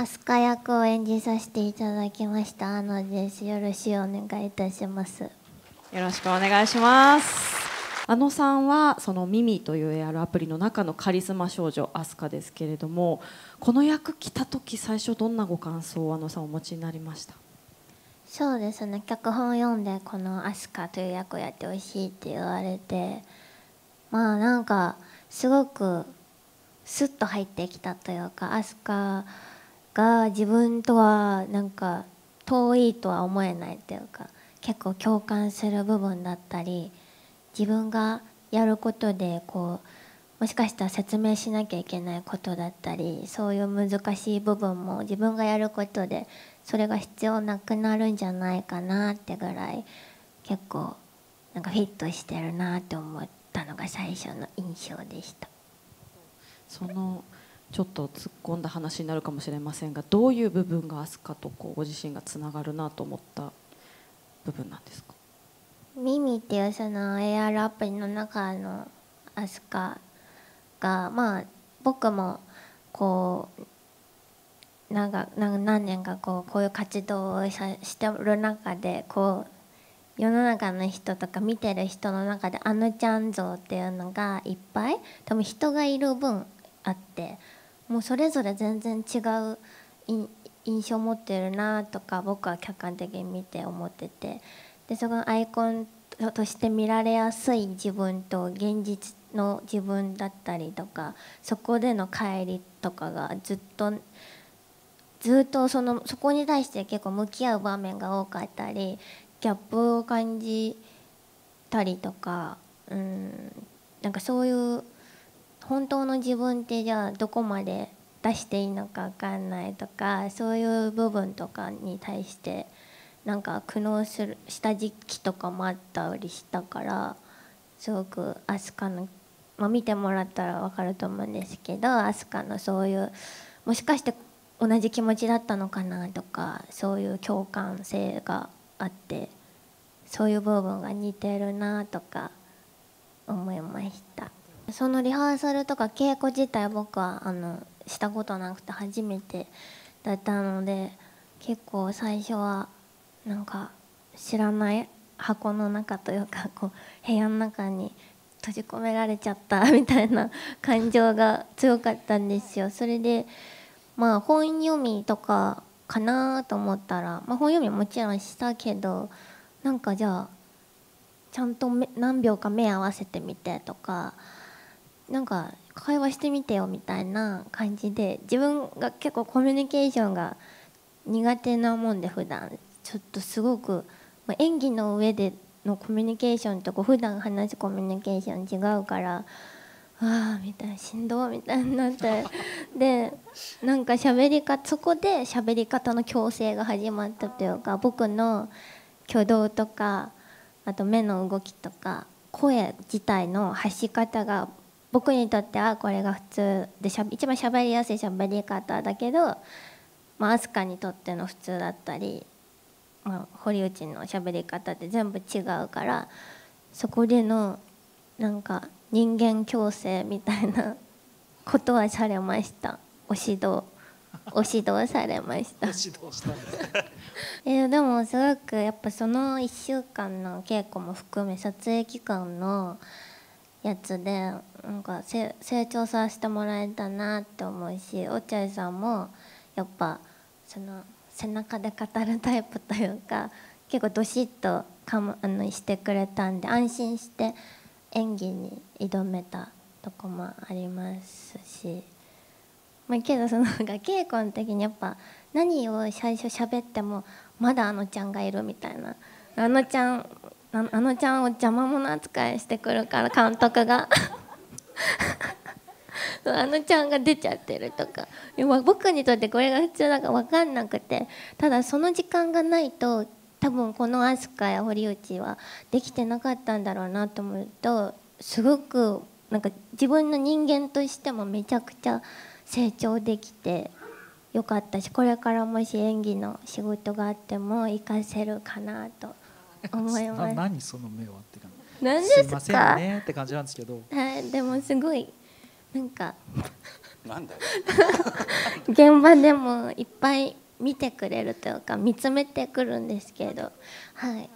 アスカ役を演じさせていただきましたアナです。よろしくお願いいたします。よろしくお願いします。あのさんはそのミミという AR アプリの中のカリスマ少女アスカですけれども、この役来た時最初どんなご感想をあのさんお持ちになりました？そうですね、脚本読んでこのアスカという役をやってほしいって言われて、まあなんかすごくスッと入ってきたというか、アスカが自分とはなんか遠いとは思えないというか、結構共感する部分だったり、自分がやることでこうもしかしたら説明しなきゃいけないことだったり、そういう難しい部分も自分がやることでそれが必要なくなるんじゃないかなってぐらい、結構なんかフィットしてるなって思ったのが最初の印象でした。そのちょっと突っ込んだ話になるかもしれませんが、どういう部分がアスカとこうご自身がつながるなと思った部分なんですか？ミミっていうその AR アプリの中のアスカが、まあ僕もこう何年かこういう活動をしてる中で、こう世の中の人とか見てる人の中であのちゃん像っていうのがいっぱい多分人がいる分あって、もうそれぞれ全然違う印象を持ってるなとか僕は客観的に見て思ってて。でそのアイコンとして見られやすい自分と現実の自分だったりとか、そこでの乖離とかがずっとそこに対して結構向き合う場面が多かったり、ギャップを感じたりとか、なんかそういう本当の自分ってじゃあどこまで出していいのか分かんないとか、そういう部分とかに対して。なんか苦悩した時期とかもあったりしたから、すごくアスカの、まあ、見てもらったら分かると思うんですけど、アスカのそういうもしかして同じ気持ちだったのかなとか、そういう共感性があって、そういう部分が似てるなとか思いました。そのリハーサルとか稽古自体僕はしたことなくて初めてだったので、結構最初は。なんか知らない箱の中というか、こう部屋の中に閉じ込められちゃったみたいな感情が強かったんですよ。それでまあ本読みとかかなと思ったら、まあ、本読みもちろんしたけど、なんかじゃあちゃんと何秒か目合わせてみてとか、なんか会話してみてよみたいな感じで、自分が結構コミュニケーションが苦手なもんで普段。ちょっとすごく演技の上でのコミュニケーションとこう普段話すコミュニケーション違うから、ああみたいな、しんどみたいになって、でなんか喋り方、そこで喋り方の矯正が始まったというか、僕の挙動とかあと目の動きとか声自体の発し方が僕にとってはこれが普通で一番喋りやすい喋り方だけど、まあ、アスカにとっての普通だったり。まあ、堀内の喋り方って全部違うから、そこでのなんか人間矯正みたいなことはされました。お指導されました。でもすごくやっぱその1週間の稽古も含め撮影期間のやつでなんか成長させてもらえたなって思うし、落合さんもやっぱその。背中で語るタイプというか、結構どしっとしてくれたんで、安心して演技に挑めたとこもありますし、まあ、けどその稽古の時にやっぱ何を最初喋ってもまだあのちゃんがいるみたいな、あのちゃんを邪魔者扱いしてくるから監督が。あのちゃんが出ちゃってるとか、僕にとってこれが普通なんか分かんなくて、ただその時間がないと多分この飛鳥や堀内はできてなかったんだろうなと思うと、すごくなんか自分の人間としてもめちゃくちゃ成長できてよかったし、これからもし演技の仕事があっても活かせるかなと思います。何その目はって感じ。何ですか。すいませんねって感じなんですけど。はい、でもすごい。なんかなんだよ現場でもいっぱい見てくれるというか見つめてくるんですけど、は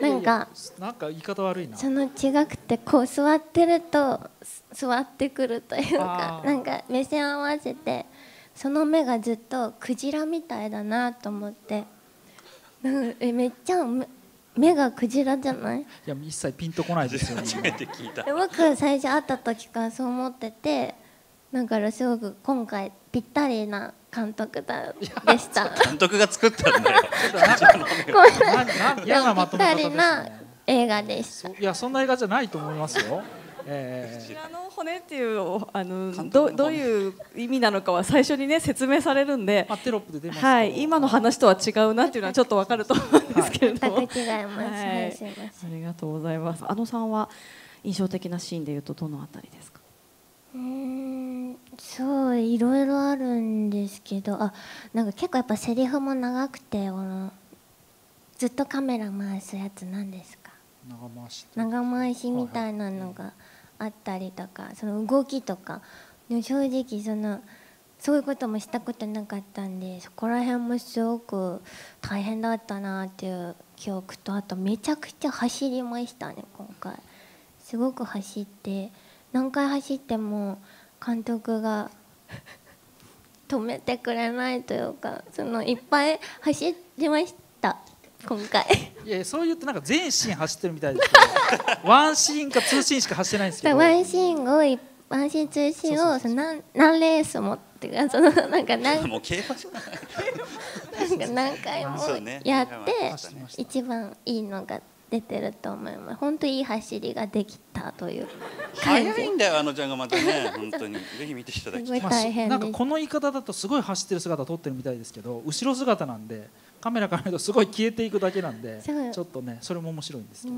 い、なんか言い方悪いな。その違くてこう座ってると座ってくるというか、なんか目線合わせてその目がずっとクジラみたいだなと思って、なんかめっちゃ目がクジラじゃない？いや一切ピンとこないですよね。初めて聞いた。僕最初会った時からそう思ってて、だからすごく今回ぴったりな。監督だでした。監督が作ったんだよ。嫌なまとめ方ですね。ぴったりな映画でした。いやそんな映画じゃないと思いますよ。クジラの骨っていうどういう意味なのかは最初にね説明されるんで、テロップで出ます。はい、今の話とは違うなっていうのはちょっとわかると思うんですけれども。全く違います。ありがとうございます。あのさんは印象的なシーンでいうとどのあたりですか。そういろいろあるんですけど、なんか結構やっぱセリフも長くて、ずっとカメラ回すやつなんですか、長回しみたいなのがあったりとか、その動きとか正直そういうこともしたことなかったんで、そこら辺もすごく大変だったなっていう記憶と、あとめちゃくちゃ走りましたね今回。すごく走って、何回走っても監督が止めてくれないというか、いっぱい走りました今回。いやそう言ってなんか全シーン走ってるみたいですけどワンシーンかツーシーンしか走ってないんですけど、ワンシーンツーシーンを何レースもっていうか、もう競馬じゃない何回もやって一番いいのが出てると思います。本当にいい走りができたという感じ。早いんだよあのちゃんがまたね本当にぜひ見ていただきたい。なんかこの言い方だとすごい走ってる姿撮ってるみたいですけど、後ろ姿なんでカメラから見るとすごい消えていくだけなんで、ちょっとねそれも面白いんですけど。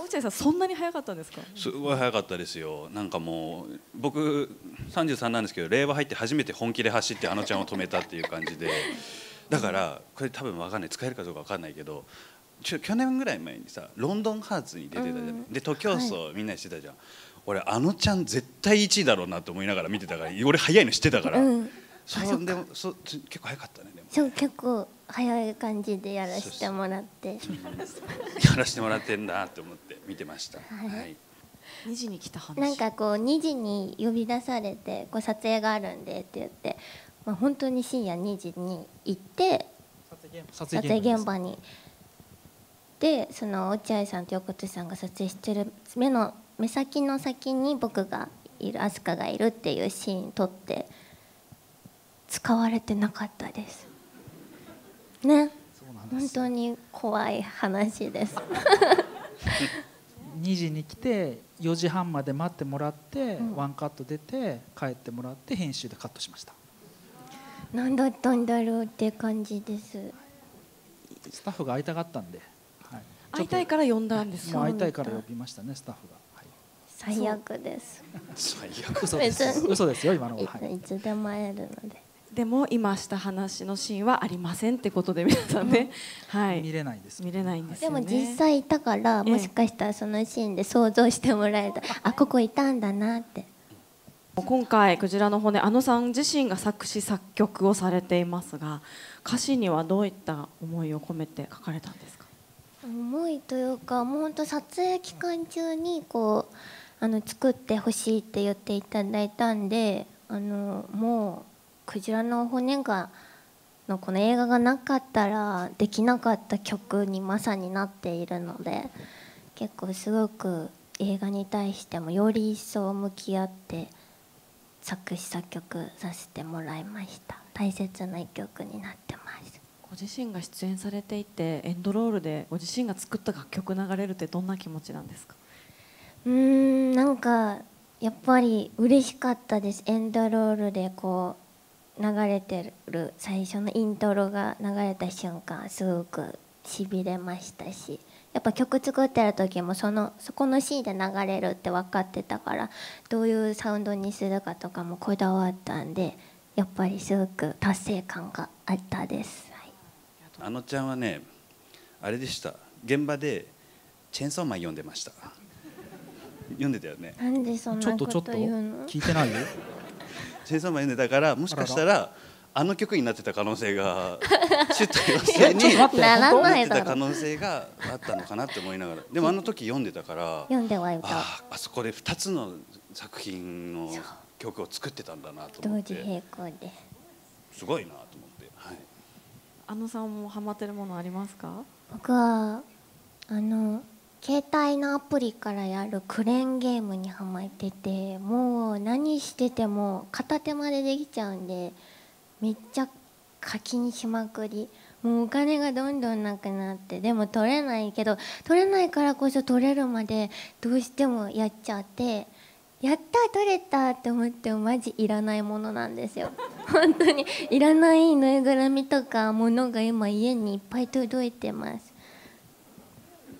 落合さんそんなに早かったんですか。すごい早かったですよ。なんかもう僕33なんですけど、令和入って初めて本気で走ってあのちゃんを止めたっていう感じで、だからこれ多分わかんない、使えるかどうかわかんないけど。去年ぐらい前にさロンドンハーツに出てたじゃない、で徒競走みんなにしてたじゃん、はい、俺あのちゃん絶対1位だろうなと思いながら見てたから、俺早いの知ってたから、でも結構早かったね。でもそう結構早い感じでやらせてもらってやらせてもらってんだと思って見てました。2時に来た話、なんかこう2時に呼び出されて、こう撮影があるんでって言って、本当に深夜2時に行って撮影現場に。で落合さんと横手さんが撮影してる目先の先に僕がいる、飛鳥がいるっていうシーン撮って、使われてなかったですね。本当に怖い話です2時に来て4時半まで待ってもらって、ワンカット出て帰ってもらって編集でカットしました。何だったんだろうって感じです。スタッフが会いたかったんで、会いたいから呼んだんですか。会いたいから呼びましたね、スタッフが。最悪です。最悪。嘘ですよ今のは。いつでも会えるので。でも今した話のシーンはありませんってことで皆さんね、見れないです。見れないんですよね。でも実際いたから、もしかしたらそのシーンで想像してもらえた。ここいたんだなって。今回クジラの骨、あのさん自身が作詞作曲をされていますが、歌詞にはどういった思いを込めて書かれたんですか。思いというか、もう本当撮影期間中にこう作ってほしいって言っていただいたんで、もうクジラの骨のこの映画がなかったらできなかった曲にまさになっているので、結構すごく映画に対してもより一層向き合って。作詞作曲させてもらいました。大切な一曲になってます。ご自身が出演されていて、エンドロールでご自身が作った楽曲流れるってどんな気持ちなんですか。なんかやっぱり嬉しかったです。エンドロールでこう流れてる最初のイントロが流れた瞬間、すごく痺れましたし。やっぱ曲作ってる時もそこのシーンで流れるって分かってたから、どういうサウンドにするかとかもこだわったんで、やっぱりすごく達成感があったです、あのちゃんはねあれでした。現場でチェーンソーマン読んでました読んでたよね。なんでそんなこと言うの。聞いてないよチェンソーマン読んでたから、もしかしたらあの曲になってた可能性が、シュッと妖精になってた可能性があったのかなって思いながら、でもあの時読んでたから、読んではいた。 あそこで2つの作品の曲を作ってたんだなと思って、同時並行ですごいなと思って、はい、あのさんもハマってるものありますか？僕は携帯のアプリからやるクレーンゲームにハマってて、もう何してても片手までできちゃうんで、めっちゃ課金しまくり、もうお金がどんどんなくなって、でも取れないけど、取れないからこそ取れるまでどうしてもやっちゃって、やった、取れたって思ってもマジいらないものなんですよ。本当にいらないぬいぐるみとか物が今家にいっぱい届いてます。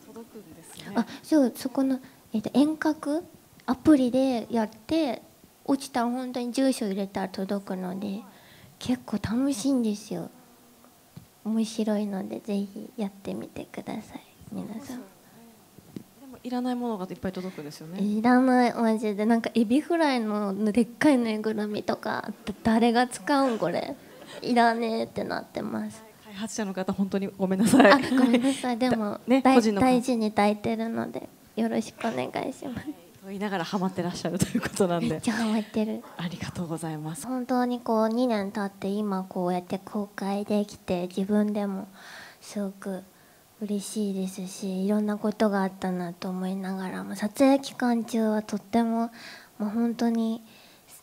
届くんですね。あ、そう、そこの、遠隔アプリでやって、落ちたら本当に住所入れたら届くので、結構楽しいんですよ。面白いのでぜひやってみてください、皆さん。でもいらないものがいっぱい届くんですよね。いらない、マジで。なんかエビフライのでっかいぬいぐるみとか、誰が使うんこれ、いらねえってなってます。開発者の方、本当にごめんなさい。あ、ごめんなさい。でも、ね、大事に抱いてるのでよろしくお願いします、はいと言いながらハマってらっしゃるということなんで、めっちゃハマってる。ありがとうございます。本当にこう2年経って今こうやって公開できて、自分でもすごく嬉しいですし、いろんなことがあったなと思いながらも、撮影期間中はとっても、まあ、本当に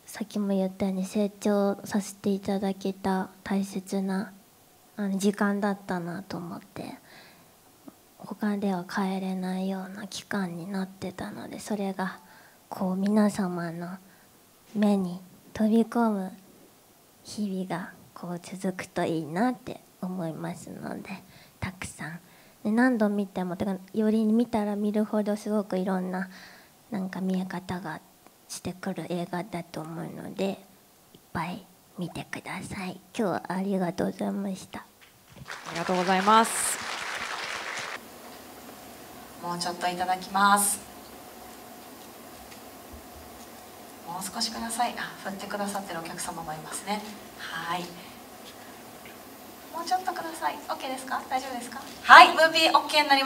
さっきも言ったように成長させていただけた大切な時間だったなと思って。他では帰れないような期間になってたので、それがこう皆様の目に飛び込む日々がこう続くといいなって思いますので、たくさんで何度見ても、てかより見たら見るほどすごくいろんななんか見え方がしてくる映画だと思うので、いっぱい見てください。今日はありがとうございました。ありがとうございます。もうちょっといただきます。もう少しください。あ、振ってくださってるお客様もいますね。はい。もうちょっとください。オッケーですか？大丈夫ですか？はい、ムービーオッケーになります。